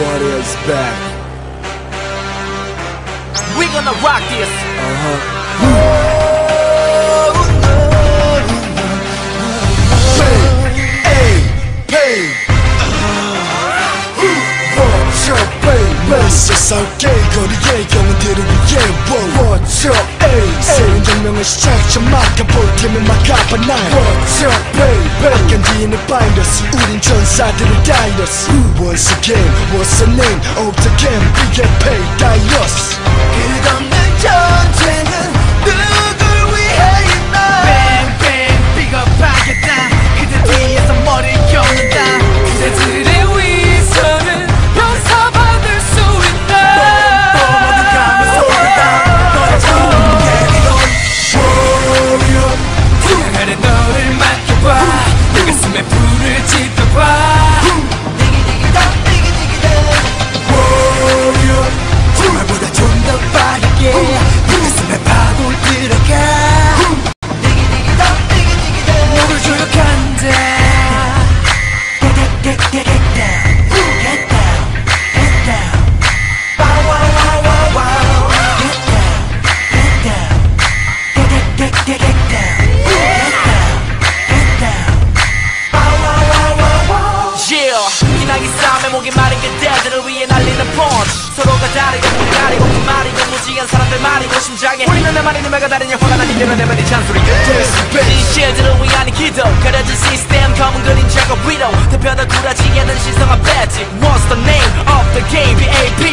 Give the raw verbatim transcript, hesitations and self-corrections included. What is back? We gonna rock this. Uh-huh. Hey, hey, what's up, baby? 세상에 거리에 영혼들을 위해 What's up, baby? 새로운 혁명을 시작점 막아볼 팀을 막아봐 난 What's up, baby? 악간지인을 find us 우린 전사들을 guide us Once again, what's the name of the game? We get paid, die us 끝없는 전쟁은 누굴 위해 있나 Bang, bang, 비겁하겠다 그대 뒤에서 머리 격는다 그대들의 위선은 용서받을 수 있나 뻔뻔한 감을 쏟는다 너의 꿈을 내리던 Warrior 지나가는 너를 맡겨봐 내 가슴에 불을 지펴봐 What's the name of the game? B A P